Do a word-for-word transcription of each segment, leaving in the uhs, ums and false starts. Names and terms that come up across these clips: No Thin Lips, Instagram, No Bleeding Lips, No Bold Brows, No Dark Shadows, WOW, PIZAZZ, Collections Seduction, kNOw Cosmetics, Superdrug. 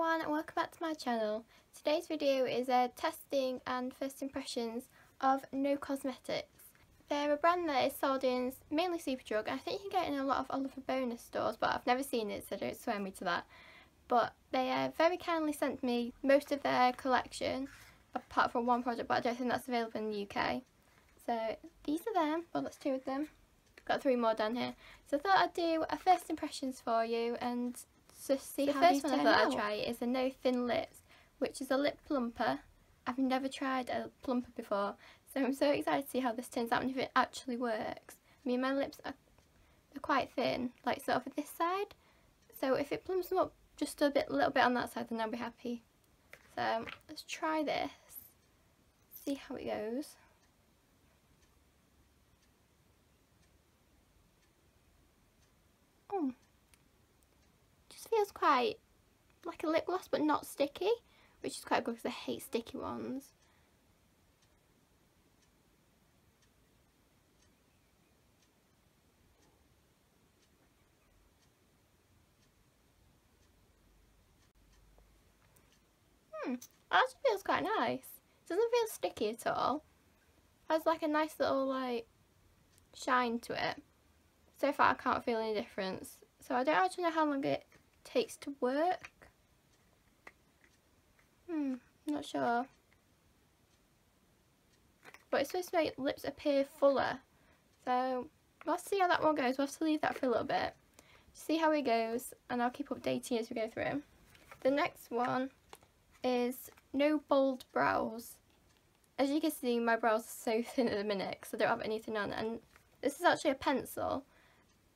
everyone and welcome back to my channel. Today's video is a testing and first impressions of kNOw Cosmetics. They're a brand that is sold in mainly Superdrug, and I think you can get in a lot of Oliver Bonus stores, but I've never seen it so don't swear me to that. But they uh, very kindly sent me most of their collection, apart from one product, but I don't think that's available in the U K. So these are them, well that's two of them, got three more down here. So I thought I'd do a first impressions for you and just see how these turn out. The first one I thought I'd try is a No Thin Lips, which is a lip plumper. I've never tried a plumper before, so I'm so excited to see how this turns out and if it actually works. I mean, my lips are they're quite thin, like sort of at this side, so if it plumps them up just a bit, little bit on that side, then I'll be happy. So let's try this, see how it goes. Oh, just feels quite like a lip gloss but not sticky, which is quite good because I hate sticky ones. Hmm, that actually feels quite nice. It doesn't feel sticky at all. It has like a nice little like shine to it. So far I can't feel any difference, so I don't actually know how long it takes to work. Hmm, not sure. But it's supposed to make lips appear fuller, so we'll see how that one goes. We'll have to leave that for a little bit, see how it goes, and I'll keep updating as we go through. The next one is No Bold Brows. As you can see, my brows are so thin at the minute because I don't have anything on, and this is actually a pencil.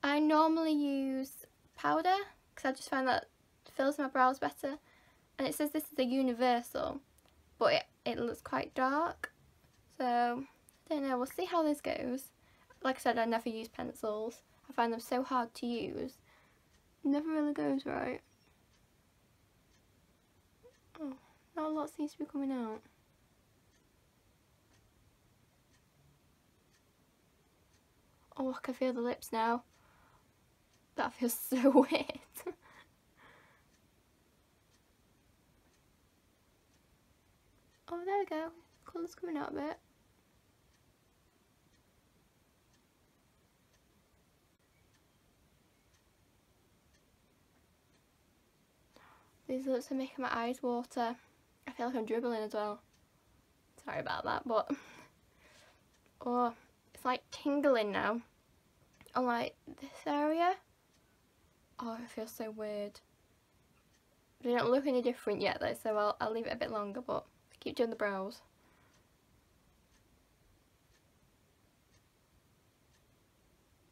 I normally use powder because I just find that fills my brows better, and it says this is a universal, but it, it looks quite dark, so I don't know, we'll see how this goes. Like I said, I never use pencils, I find them so hard to use, never really goes right. Oh, not a lot seems to be coming out. Oh, I can feel the lips now. That feels so weird. Oh, there we go. Colour's coming out a bit. These lips are making my eyes water. I feel like I'm dribbling as well. Sorry about that, but... Oh, it's like tingling now. On like this area. Oh, it feels so weird. They don't look any different yet though, so I'll, I'll leave it a bit longer, but I keep doing the brows.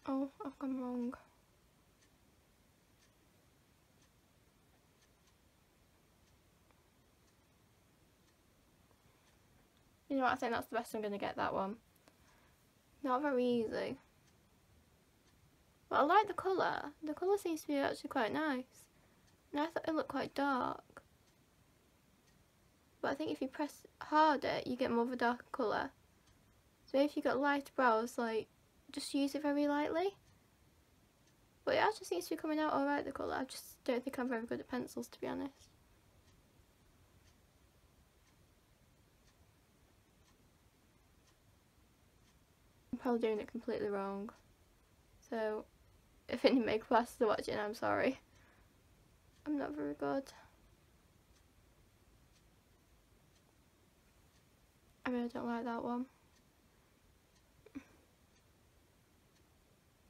Oh, I've gone wrong. You know what, I think that's the best I'm going to get, that one. Not very easy. But I like the colour. The colour seems to be actually quite nice. And I thought it looked quite dark. But I think if you press harder, you get more of a darker colour. So if you've got lighter brows, like, just use it very lightly. But it actually seems to be coming out alright, the colour. I just don't think I'm very good at pencils, to be honest. I'm probably doing it completely wrong. So... if any makeup artists are watching, I'm sorry. I'm not very good. I really don't like that one.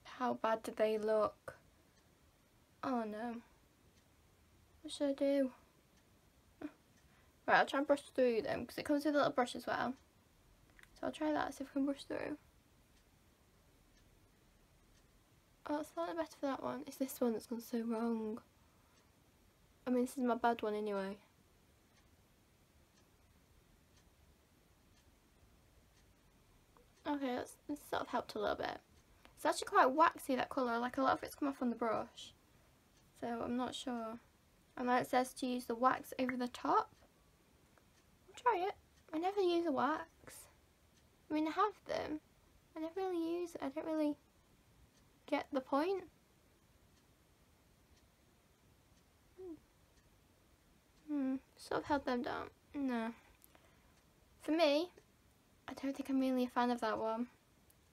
How bad do they look? Oh no. What should I do? Right, I'll try and brush through them because it comes with a little brush as well. So I'll try that, see if I can brush through. Oh, it's slightly better for that one. It's this one that's gone so wrong. I mean, this is my bad one anyway. Okay, that's, that's sort of helped a little bit. It's actually quite waxy, that colour, like a lot of it's come off on the brush. So I'm not sure. And then it says to use the wax over the top. I'll try it. I never use a wax. I mean, I have them. I never really use it. I don't really... get the point. sort of held them down. No. For me, I don't think I'm really a fan of that one.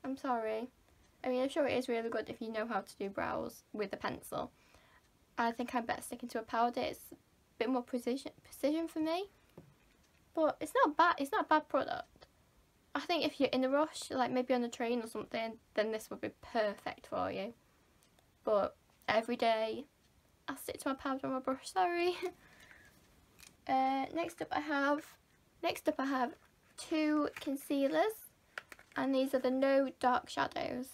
I'm sorry. I mean, I'm sure it is really good if you know how to do brows with a pencil. I think I'm better sticking to a powder. It's a bit more precision precision for me. But it's not bad. It's not a bad product. I think if you're in a rush, like maybe on a train or something, then this would be perfect for you. But every day, I'll stick to my powder and my brush. Sorry. uh, next up, I have. Next up, I have two concealers. And these are the No Dark Shadows.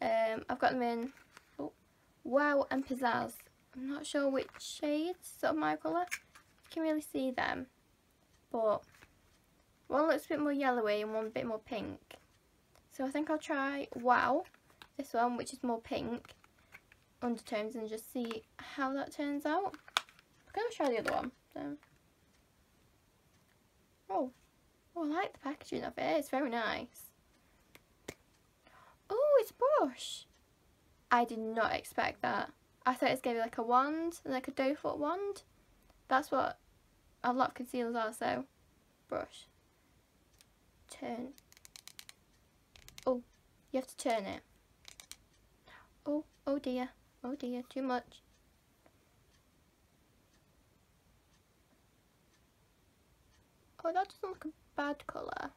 Um, I've got them in oh, WOW and PIZAZZ. I'm not sure which shades of my colour. You can really see them. But one looks a bit more yellowy and one a bit more pink. So I think I'll try WOW, this one, which is more pink undertones, and just see how that turns out. I'm going to try the other one. So. Oh. oh, I like the packaging of it. It's very nice. Oh, it's a brush. I did not expect that. I thought it's going to be like a wand, like a doe foot wand. That's what a lot of concealers are, so brush. Turn. Oh, you have to turn it. Oh, oh dear. Oh dear, too much. Oh, that doesn't look a bad colour.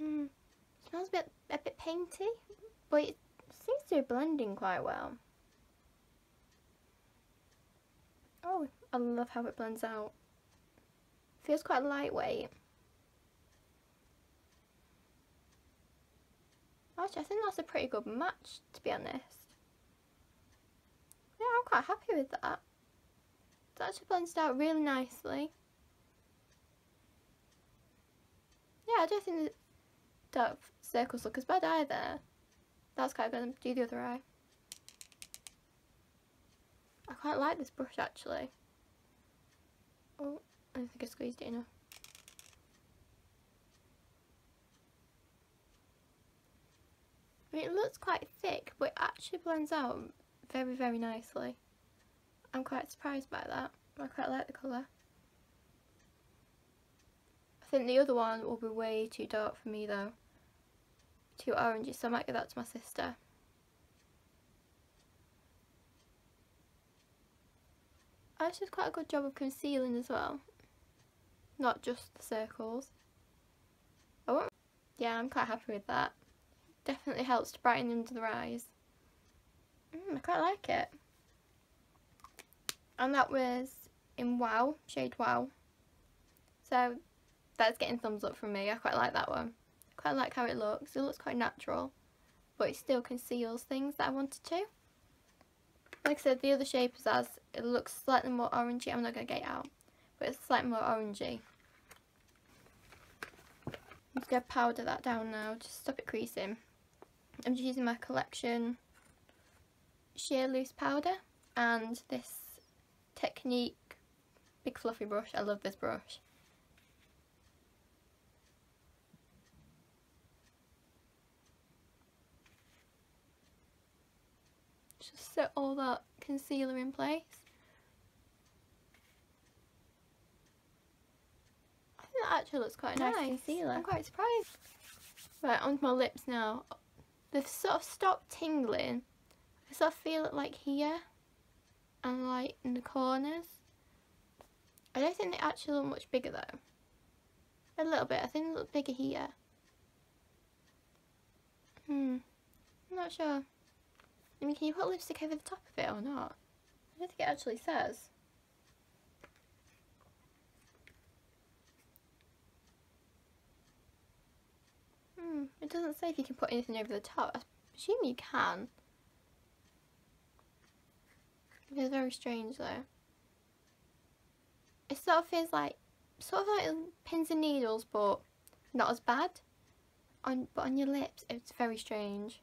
Mm. Smells a bit a bit painty, but it seems to be blending quite well. Oh, I love how it blends out. Feels quite lightweight. Actually, I think that's a pretty good match, to be honest. Yeah, I'm quite happy with that. It actually blends out really nicely. Yeah, I don't think the dark circles look as bad either. That's quite good. Do the other eye. I quite like this brush actually. Oh, I don't think I squeezed it enough. I mean, it looks quite thick, but it actually blends out very, very nicely. I'm quite surprised by that. I quite like the colour. I think the other one will be way too dark for me though. Too orangey, so I might give that to my sister. This is quite a good job of concealing as well, not just the circles. I won't, yeah, I'm quite happy with that. Definitely helps to brighten under the eyes. Mm, I quite like it. And that was in WOW, shade WOW. So that's getting thumbs up from me. I quite like that one. I quite like how it looks. It looks quite natural, but it still conceals things that I wanted to. Like I said, the other shape is as it looks slightly more orangey. I'm not going to get it out, but it's slightly more orangey. I'm just going to powder that down now, just stop it creasing. I'm just using my Collection Sheer Loose Powder and this Technique Big Fluffy Brush. I love this brush. Just set all that concealer in place. I think that actually looks quite a nice, nice concealer. I'm quite surprised. Right, onto my lips now. They've sort of stopped tingling. I sort of feel it like here and like in the corners. I don't think they actually look much bigger though. A little bit. I think they look bigger here. Hmm. I'm not sure. I mean, can you put lipstick over the top of it or not? I don't think it actually says. Hmm, it doesn't say if you can put anything over the top. I assume you can. It feels very strange though. It sort of feels like, sort of like pins and needles, but not as bad. On, but on your lips, it's very strange.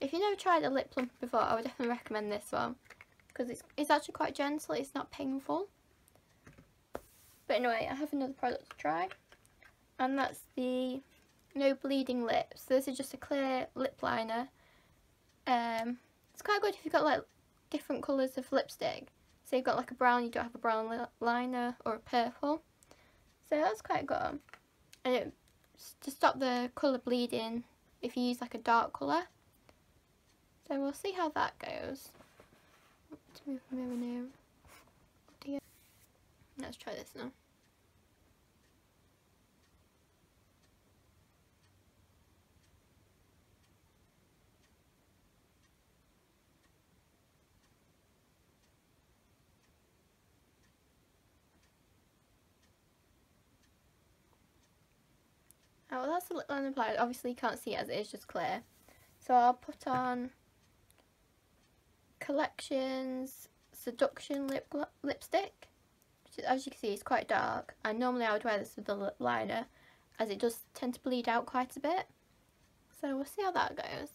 If you've never tried a lip plump before, I would definitely recommend this one. Because it's, it's actually quite gentle, it's not painful. But anyway, I have another product to try. And that's the No Bleeding Lips. So this is just a clear lip liner. Um, it's quite good if you've got like different colours of lipstick. So you've got like a brown, you don't have a brown liner, or a purple. So that's quite good. And it, to stop the colour bleeding if you use like a dark colour. So we'll see how that goes. Let's move the mirror near. Dear. Let's try this now. Oh, well, that's the lip line applied. Obviously you can't see it as it is just clear. So I'll put on Collections Seduction lip lipstick, which is, as you can see, is quite dark. And normally I would wear this with a lip liner, as it does tend to bleed out quite a bit. So we'll see how that goes.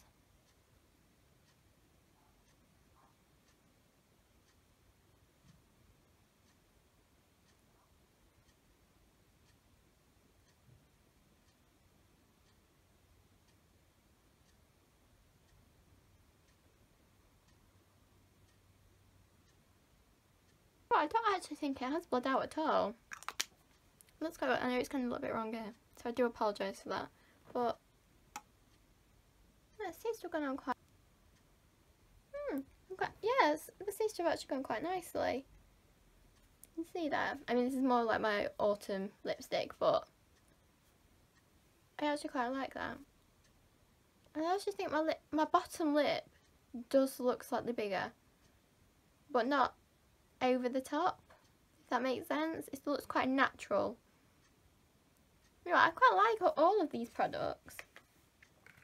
I don't actually think it has bled out at all. That's quite good. I know it's kind of a little bit wrong here, so I do apologise for that. But it seems to have gone on quite. Hmm. Quite, yes, it seems to have actually gone quite nicely. You can see that. I mean, this is more like my autumn lipstick, but I actually quite like that. And I actually think my lip, my bottom lip, does look slightly bigger, but not over the top, if that makes sense. It looks quite natural. You know, I quite like all of these products.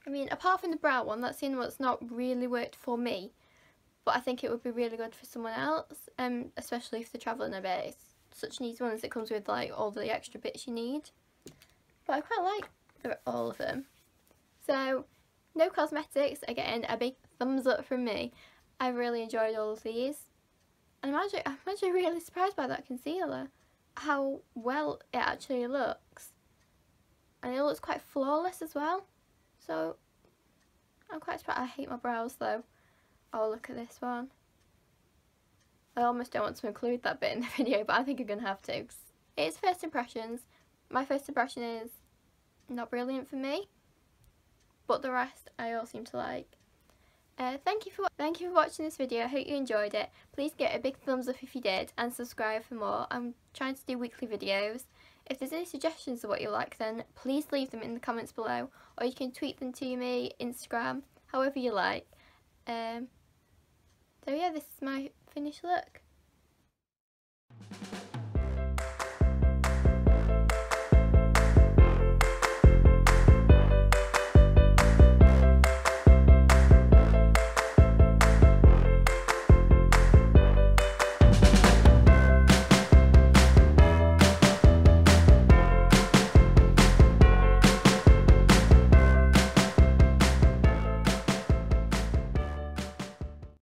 I mean, apart from the brow one, that's the only one that's not really worked for me, but I think it would be really good for someone else, um, especially if they're travelling a bit. It's such an easy one as it comes with like all the extra bits you need. But I quite like all of them. So, kNOw Cosmetics are getting a big thumbs up from me. I really enjoyed all of these. And I'm actually, I'm actually really surprised by that concealer, how well it actually looks. And it looks quite flawless as well. So, I'm quite surprised. I hate my brows though. Oh, look at this one. I almost don't want to include that bit in the video, but I think I'm going to have to. It's first impressions. My first impression is not brilliant for me, but the rest I all seem to like. Uh, thank you for thank you for watching this video. I hope you enjoyed it. Please give it a big thumbs up if you did, and subscribe for more. I'm trying to do weekly videos. If there's any suggestions of what you like, then please leave them in the comments below, or you can tweet them to me, Instagram, however you like. Um, so yeah, this is my finished look.